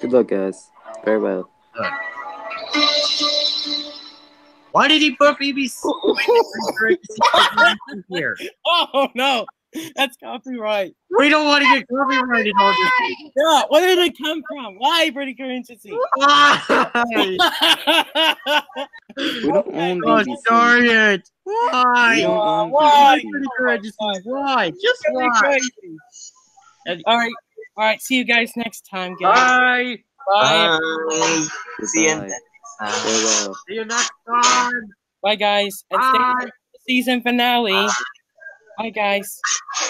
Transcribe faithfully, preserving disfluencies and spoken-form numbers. Good luck, guys. Very well. Good. Why did he put B B C here? Oh no, that's copyright. We don't want to get copyrighted on this. Yeah, where did it come from? Why, British Currency? Why? We don't own B B C. Oh, darn it. Why? Why? Why? Just why? All right, all right. See you guys next time, guys. Bye. Bye. Bye. See you next time. See you next time. Bye, guys. And stay for the season finale. Bye, guys.